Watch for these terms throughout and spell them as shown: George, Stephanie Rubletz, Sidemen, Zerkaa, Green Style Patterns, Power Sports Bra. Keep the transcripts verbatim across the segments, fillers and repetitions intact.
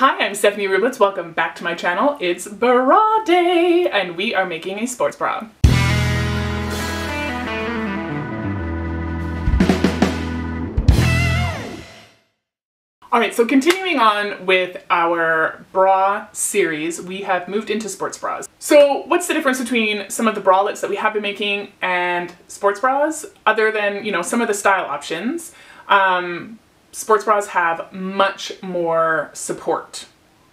Hi, I'm Stephanie Rubletz. Welcome back to my channel. It's bra day and we are making a sports bra. Alright, so continuing on with our bra series, we have moved into sports bras. So what's the difference between some of the bralettes that we have been making and sports bras? Other than, you know, some of the style options, um, sports bras have much more support.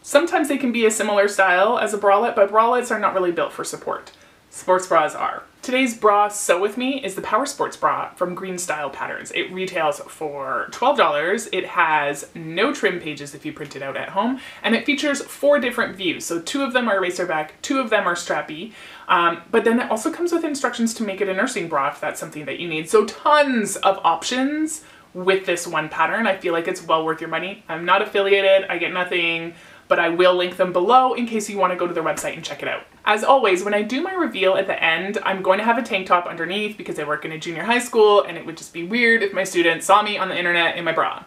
Sometimes they can be a similar style as a bralette, but bralettes are not really built for support. Sports bras are. Today's bra sew with me is the Power Sports Bra from Green Style Patterns. It retails for twelve dollars. It has no trim pages if you print it out at home, and it features four different views. So two of them are racerback, two of them are strappy, um, but then it also comes with instructions to make it a nursing bra if that's something that you need. So tons of options with this one pattern. I feel like it's well worth your money. I'm not affiliated, I get nothing, but I will link them below in case you want to go to their website and check it out. As always, when I do my reveal at the end, I'm going to have a tank top underneath because I work in a junior high school and it would just be weird if my students saw me on the internet in my bra.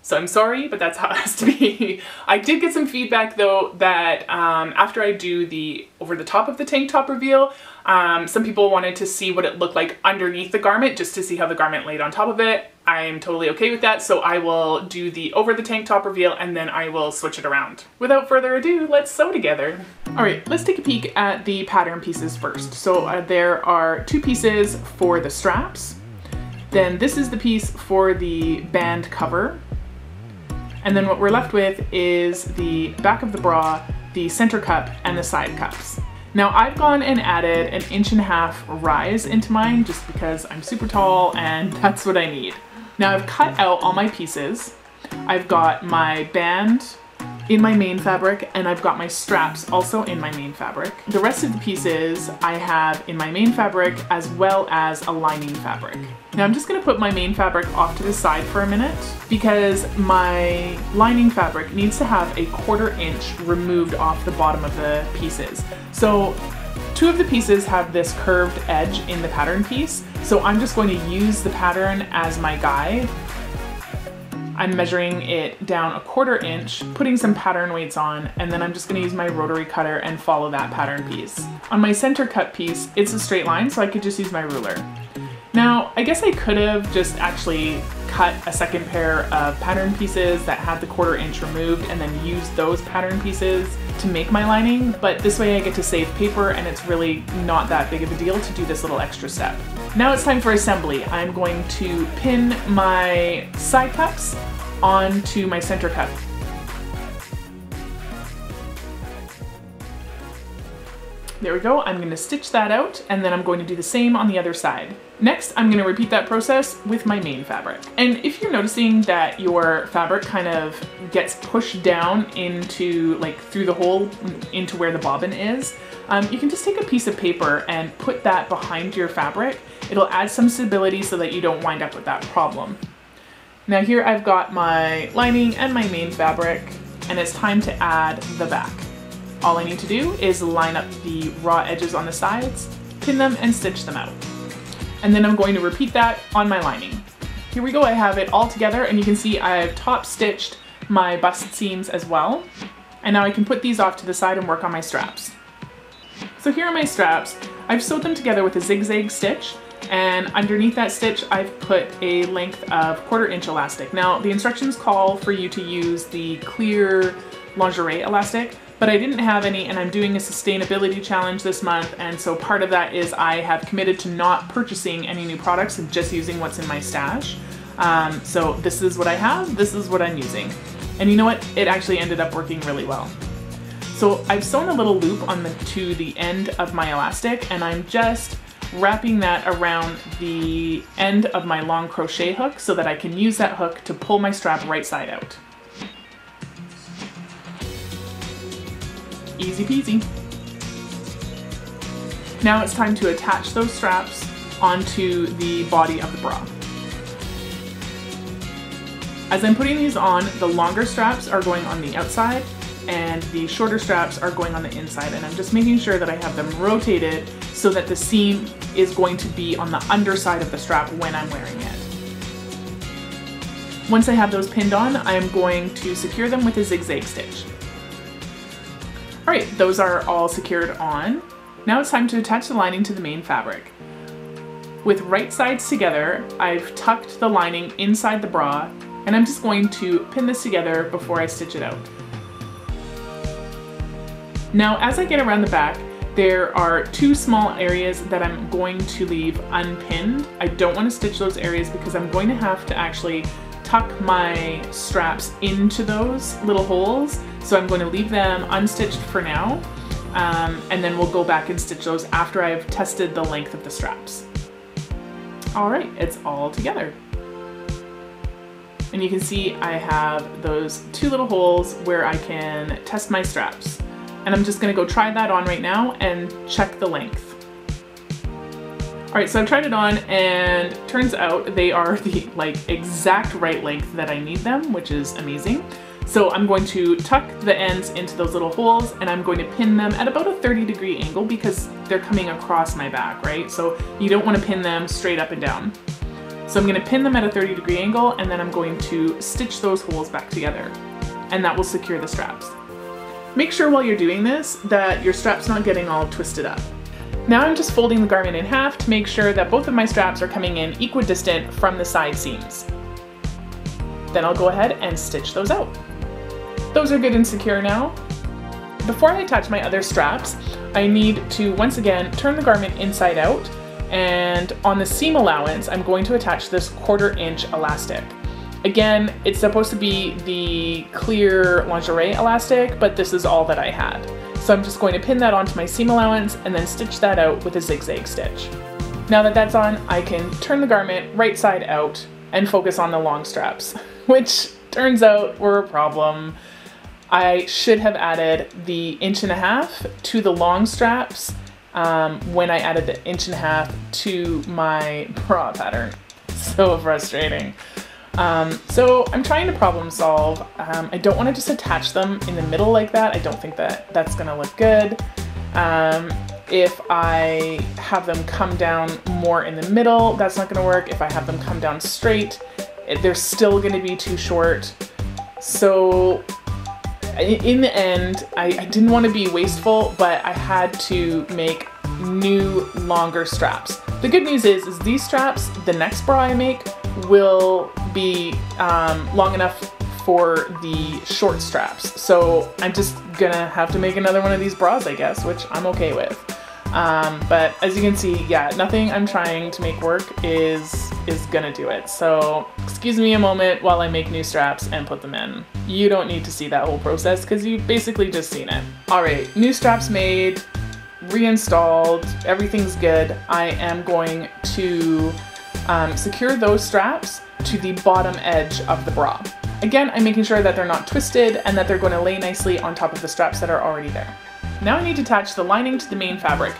So I'm sorry, but that's how it has to be. I did get some feedback though that um, after I do the over the top of the tank top reveal, um, some people wanted to see what it looked like underneath the garment just to see how the garment laid on top of it. I'm totally okay with that, so I will do the over the tank top reveal and then I will switch it around. Without further ado, let's sew together. All right, let's take a peek at the pattern pieces first. So uh, there are two pieces for the straps. Then this is the piece for the band cover. And then what we're left with is the back of the bra, the center cup, and the side cups. Now I've gone and added an inch and a half rise into mine just because I'm super tall and that's what I need. Now I've cut out all my pieces. I've got my band in my main fabric and I've got my straps also in my main fabric. The rest of the pieces I have in my main fabric as well as a lining fabric. Now I'm just going to put my main fabric off to the side for a minute because my lining fabric needs to have a quarter inch removed off the bottom of the pieces. So two of the pieces have this curved edge in the pattern piece, so I'm just going to use the pattern as my guide. I'm measuring it down a quarter inch, putting some pattern weights on, and then I'm just going to use my rotary cutter and follow that pattern piece. On my center cut piece, it's a straight line, so I could just use my ruler. Now, I guess I could have just actually cut a second pair of pattern pieces that had the quarter inch removed and then used those pattern pieces to make my lining, but this way I get to save paper and it's really not that big of a deal to do this little extra step. Now it's time for assembly. I'm going to pin my side cups onto my center cup. There we go. I'm going to stitch that out and then I'm going to do the same on the other side. Next, I'm going to repeat that process with my main fabric. And if you're noticing that your fabric kind of gets pushed down into, like, through the hole into where the bobbin is, um, you can just take a piece of paper and put that behind your fabric. It'll add some stability so that you don't wind up with that problem. Now here I've got my lining and my main fabric and it's time to add the back. All I need to do is line up the raw edges on the sides, pin them and stitch them out. And then I'm going to repeat that on my lining. Here we go, I have it all together and you can see I've top stitched my bust seams as well. And now I can put these off to the side and work on my straps. So here are my straps. I've sewed them together with a zigzag stitch and underneath that stitch I've put a length of quarter inch elastic. Now the instructions call for you to use the clear lingerie elastic, but I didn't have any and I'm doing a sustainability challenge this month, and so part of that is I have committed to not purchasing any new products and just using what's in my stash. Um, so this is what I have, this is what I'm using. And you know what? It actually ended up working really well. So I've sewn a little loop on the to the end of my elastic and I'm just wrapping that around the end of my long crochet hook so that I can use that hook to pull my strap right side out. Easy peasy. Now it's time to attach those straps onto the body of the bra. As I'm putting these on, the longer straps are going on the outside and the shorter straps are going on the inside, and I'm just making sure that I have them rotated so that the seam is going to be on the underside of the strap when I'm wearing it. Once I have those pinned on, I am going to secure them with a zigzag stitch. Alright, those are all secured on. Now it's time to attach the lining to the main fabric. With right sides together, I've tucked the lining inside the bra, and I'm just going to pin this together before I stitch it out. Now, as I get around the back, there are two small areas that I'm going to leave unpinned. I don't want to stitch those areas because I'm going to have to actually tuck my straps into those little holes. So I'm going to leave them unstitched for now, um, and then we'll go back and stitch those after I've tested the length of the straps. All right, it's all together. And you can see I have those two little holes where I can test my straps. And I'm just gonna go try that on right now and check the length. All right, so I've tried it on and turns out they are the like exact right length that I need them, which is amazing. So I'm going to tuck the ends into those little holes and I'm going to pin them at about a thirty degree angle because they're coming across my back, right? So you don't want to pin them straight up and down. So I'm going to pin them at a thirty degree angle and then I'm going to stitch those holes back together, and that will secure the straps. Make sure while you're doing this that your strap's not getting all twisted up. Now I'm just folding the garment in half to make sure that both of my straps are coming in equidistant from the side seams. Then I'll go ahead and stitch those out. Those are good and secure now. Before I attach my other straps, I need to once again turn the garment inside out, and on the seam allowance, I'm going to attach this quarter inch elastic. Again, it's supposed to be the clear lingerie elastic, but this is all that I had. So I'm just going to pin that onto my seam allowance and then stitch that out with a zigzag stitch. Now that that's on, I can turn the garment right side out and focus on the long straps, which turns out were a problem. I should have added the inch and a half to the long straps um, when I added the inch and a half to my bra pattern. So frustrating. Um, so I'm trying to problem solve. Um, I don't want to just attach them in the middle like that. I don't think that that's going to look good. Um, if I have them come down more in the middle, that's not going to work. If I have them come down straight, they're still going to be too short. So in the end, I, I didn't want to be wasteful, but I had to make new longer straps. The good news is, is these straps, the next bra I make, will be um, long enough for the short straps. So I'm just gonna have to make another one of these bras, I guess, which I'm okay with. Um, but as you can see, yeah, nothing I'm trying to make work is, is gonna do it. So excuse me a moment while I make new straps and put them in. You don't need to see that whole process because you've basically just seen it. All right, new straps made, reinstalled, everything's good. I am going to Um, secure those straps to the bottom edge of the bra. Again, I'm making sure that they're not twisted and that they're going to lay nicely on top of the straps that are already there. Now I need to attach the lining to the main fabric.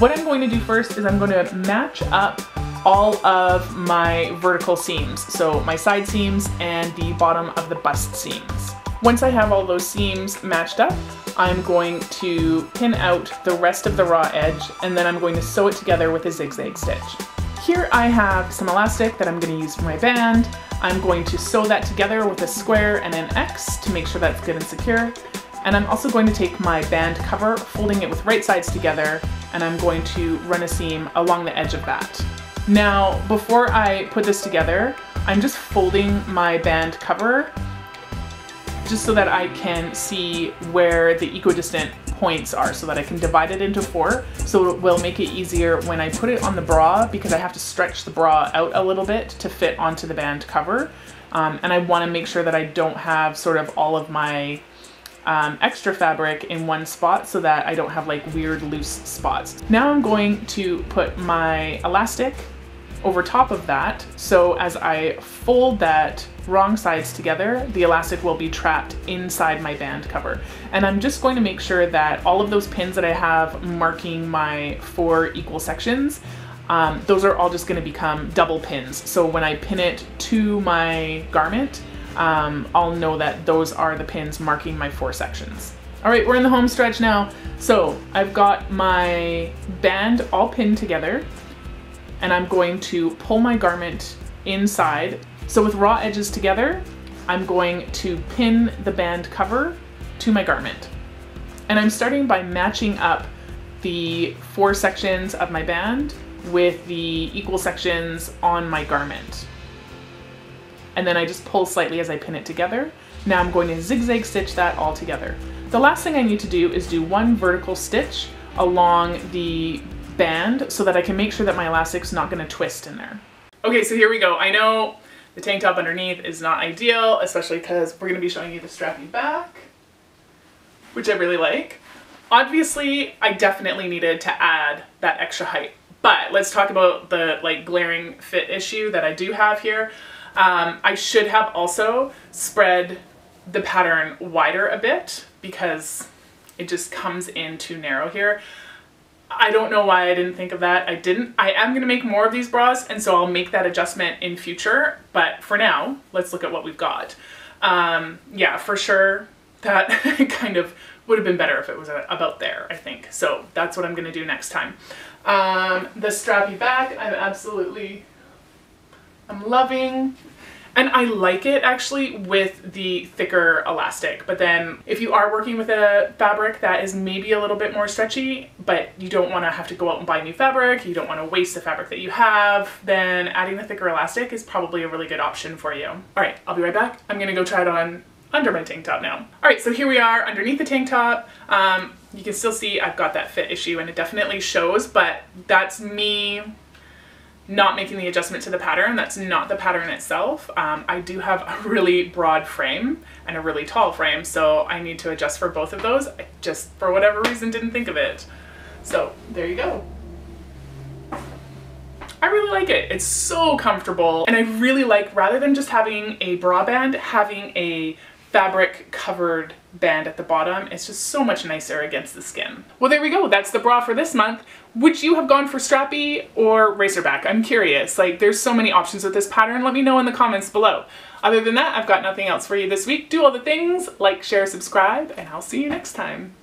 What I'm going to do first is I'm going to match up all of my vertical seams, so my side seams and the bottom of the bust seams. Once I have all those seams matched up, I'm going to pin out the rest of the raw edge, and then I'm going to sew it together with a zigzag stitch. Here I have some elastic that I'm going to use for my band. I'm going to sew that together with a square and an X to make sure that's good and secure. And I'm also going to take my band cover, folding it with right sides together, and I'm going to run a seam along the edge of that. Now, before I put this together, I'm just folding my band cover just so that I can see where the equidistant points are, so that I can divide it into four, so it will make it easier when I put it on the bra, because I have to stretch the bra out a little bit to fit onto the band cover, um, and I want to make sure that I don't have sort of all of my um, extra fabric in one spot, so that I don't have like weird loose spots. Now I'm going to put my elastic over top of that, so as I fold that wrong sides together, the elastic will be trapped inside my band cover. And I'm just going to make sure that all of those pins that I have marking my four equal sections, um, those are all just going to become double pins. So when I pin it to my garment, um, I'll know that those are the pins marking my four sections. All right, we're in the home stretch now. So I've got my band all pinned together, and I'm going to pull my garment inside. So with raw edges together, I'm going to pin the band cover to my garment. And I'm starting by matching up the four sections of my band with the equal sections on my garment. And then I just pull slightly as I pin it together. Now I'm going to zigzag stitch that all together. The last thing I need to do is do one vertical stitch along the band so that I can make sure that my elastic's not going to twist in there. Okay, so here we go. I know the tank top underneath is not ideal, especially because we're going to be showing you the strappy back, which I really like. Obviously, I definitely needed to add that extra height, but let's talk about the like glaring fit issue that I do have here. Um, I should have also spread the pattern wider a bit because it just comes in too narrow here. I don't know why I didn't think of that. I didn't. I am going to make more of these bras, and so I'll make that adjustment in future, but for now, let's look at what we've got. Um, yeah, for sure, that kind of would have been better if it was about there, I think. So that's what I'm going to do next time. Um, the strappy back, I'm absolutely... I'm loving, and I like it actually with the thicker elastic, but then if you are working with a fabric that is maybe a little bit more stretchy, but you don't want to have to go out and buy new fabric, you don't want to waste the fabric that you have, then adding the thicker elastic is probably a really good option for you. All right, I'll be right back. I'm gonna go try it on under my tank top now. All right, so here we are underneath the tank top. Um, you can still see I've got that fit issue, and it definitely shows, but that's me not making the adjustment to the pattern. That's not the pattern itself. Um, I do have a really broad frame and a really tall frame, so I need to adjust for both of those. I just, for whatever reason, didn't think of it. So there you go. I really like it. It's so comfortable. And I really like, rather than just having a bra band, having a fabric covered band at the bottom. It's just so much nicer against the skin. Well, there we go. That's the bra for this month. Would you have gone for strappy or racerback? I'm curious. Like, there's so many options with this pattern. Let me know in the comments below. Other than that, I've got nothing else for you this week. Do all the things, like, share, subscribe, and I'll see you next time.